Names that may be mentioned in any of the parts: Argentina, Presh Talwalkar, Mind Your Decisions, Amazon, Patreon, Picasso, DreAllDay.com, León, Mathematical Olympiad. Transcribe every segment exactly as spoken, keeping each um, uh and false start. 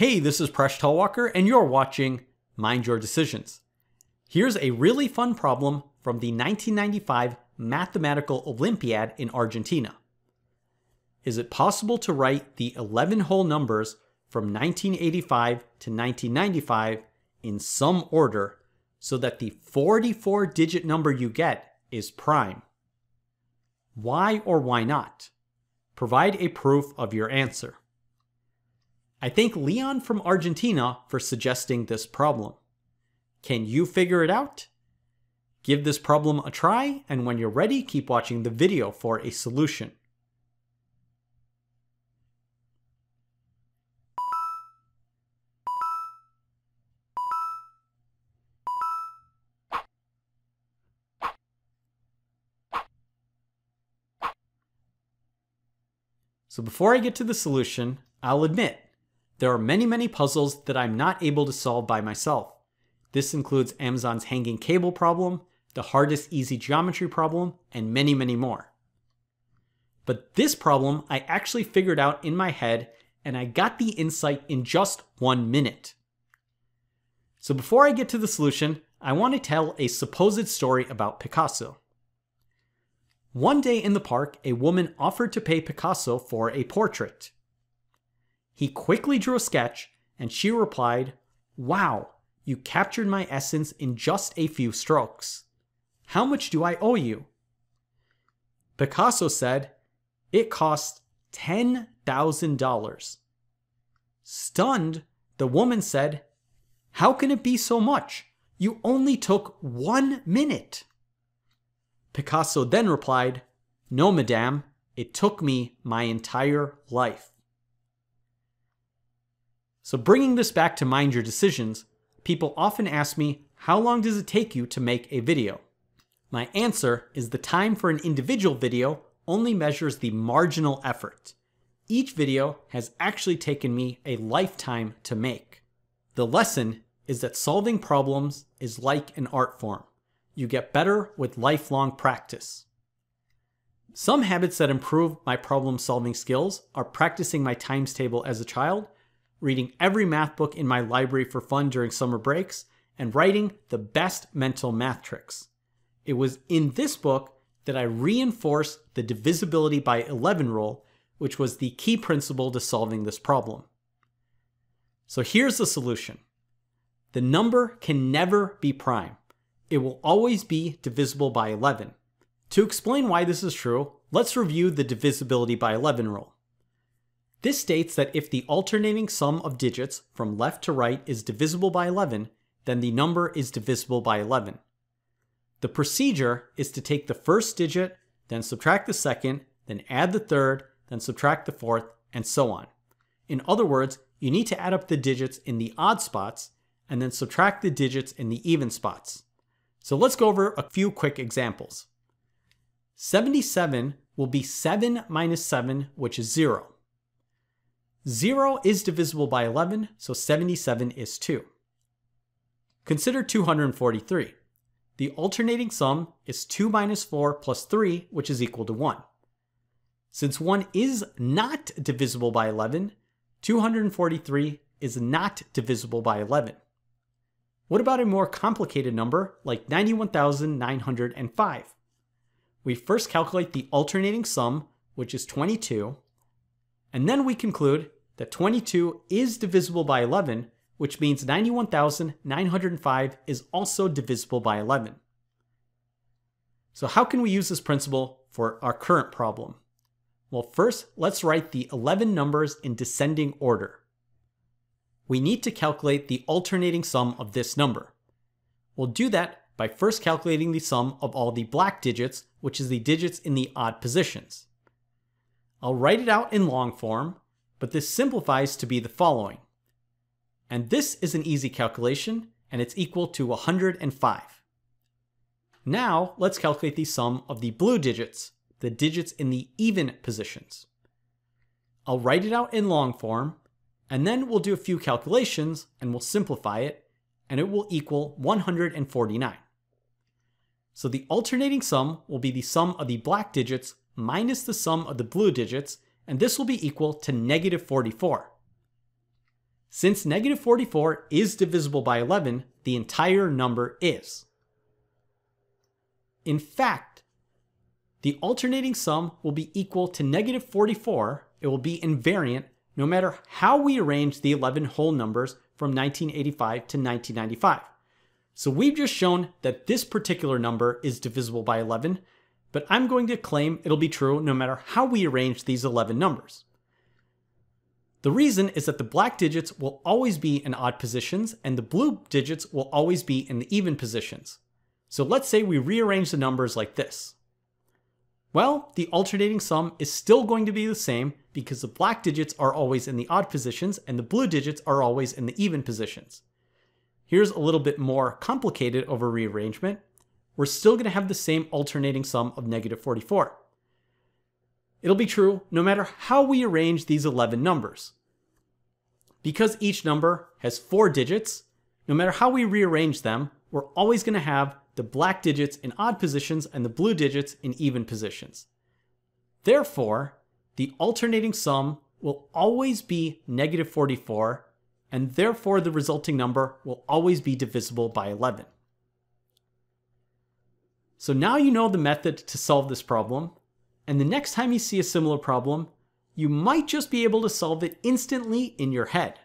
Hey, this is Presh Talwalkar, and you're watching Mind Your Decisions. Here's a really fun problem from the nineteen ninety-five Mathematical Olympiad in Argentina. Is it possible to write the eleven whole numbers from nineteen eighty-five to nineteen ninety-five in some order so that the forty-four digit number you get is prime? Why or why not? Provide a proof of your answer. I thank León from Argentina for suggesting this problem. Can you figure it out? Give this problem a try, and when you're ready, keep watching the video for a solution. So before I get to the solution, I'll admit, there are many, many puzzles that I'm not able to solve by myself. This includes Amazon's hanging cable problem, the hardest easy geometry problem, and many, many more. But this problem I actually figured out in my head, and I got the insight in just one minute. So before I get to the solution, I want to tell a supposed story about Picasso. One day in the park, a woman offered to pay Picasso for a portrait. He quickly drew a sketch, and she replied, "Wow, you captured my essence in just a few strokes. How much do I owe you?" Picasso said, "It cost ten thousand dollars. Stunned, the woman said, "How can it be so much? You only took one minute." Picasso then replied, "No, madame, it took me my entire life." So bringing this back to Mind Your Decisions, people often ask me, how long does it take you to make a video? My answer is the time for an individual video only measures the marginal effort. Each video has actually taken me a lifetime to make. The lesson is that solving problems is like an art form. You get better with lifelong practice. Some habits that improve my problem-solving skills are practicing my times table as a child, reading every math book in my library for fun during summer breaks, and writing the best mental math tricks. It was in this book that I reinforced the divisibility by eleven rule, which was the key principle to solving this problem. So here's the solution. The number can never be prime. It will always be divisible by eleven. To explain why this is true, let's review the divisibility by eleven rule. This states that if the alternating sum of digits from left to right is divisible by eleven, then the number is divisible by eleven. The procedure is to take the first digit, then subtract the second, then add the third, then subtract the fourth, and so on. In other words, you need to add up the digits in the odd spots, and then subtract the digits in the even spots. So let's go over a few quick examples. seventy-seven will be seven minus seven, which is zero. zero is divisible by eleven, so seventy-seven is two. Consider two hundred forty-three. The alternating sum is two minus four plus three, which is equal to one. Since one is not divisible by eleven, two hundred forty-three is not divisible by eleven. What about a more complicated number like ninety-one thousand nine hundred five? We first calculate the alternating sum, which is twenty-two. And then we conclude that twenty-two is divisible by eleven, which means ninety-one thousand nine hundred five is also divisible by eleven. So how can we use this principle for our current problem? Well, first, let's write the eleven numbers in descending order. We need to calculate the alternating sum of this number. We'll do that by first calculating the sum of all the black digits, which is the digits in the odd positions. I'll write it out in long form, but this simplifies to be the following. And this is an easy calculation, and it's equal to one hundred five. Now, let's calculate the sum of the blue digits, the digits in the even positions. I'll write it out in long form, and then we'll do a few calculations, and we'll simplify it, and it will equal one hundred forty-nine. So the alternating sum will be the sum of the black digits minus the sum of the blue digits, and this will be equal to negative forty-four. Since negative forty-four is divisible by eleven, the entire number is. In fact, the alternating sum will be equal to negative forty-four. It will be invariant no matter how we arrange the eleven whole numbers from nineteen eighty-five to nineteen ninety-five. So we've just shown that this particular number is divisible by eleven, but I'm going to claim it'll be true no matter how we arrange these eleven numbers. The reason is that the black digits will always be in odd positions and the blue digits will always be in the even positions. So let's say we rearrange the numbers like this. Well, the alternating sum is still going to be the same because the black digits are always in the odd positions and the blue digits are always in the even positions. Here's a little bit more complicated of a rearrangement. We're still going to have the same alternating sum of negative forty-four. It'll be true no matter how we arrange these eleven numbers. Because each number has four digits, no matter how we rearrange them, we're always going to have the black digits in odd positions and the blue digits in even positions. Therefore, the alternating sum will always be negative forty-four, and therefore the resulting number will always be divisible by eleven. So now you know the method to solve this problem, and the next time you see a similar problem, you might just be able to solve it instantly in your head.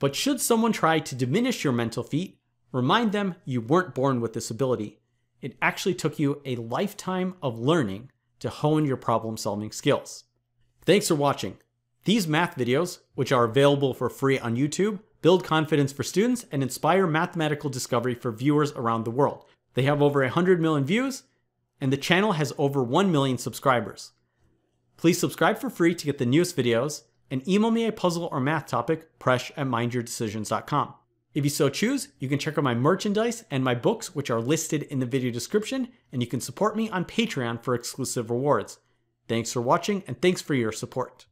But should someone try to diminish your mental feat, remind them you weren't born with this ability. It actually took you a lifetime of learning to hone your problem-solving skills. Thanks for watching. These math videos, which are available for free on YouTube, build confidence for students and inspire mathematical discovery for viewers around the world. They have over one hundred million views, and the channel has over one million subscribers. Please subscribe for free to get the newest videos, and email me a puzzle or math topic, presh at mind your decisions dot com. If you so choose, you can check out my merchandise and my books, which are listed in the video description, and you can support me on Patreon for exclusive rewards. Thanks for watching, and thanks for your support.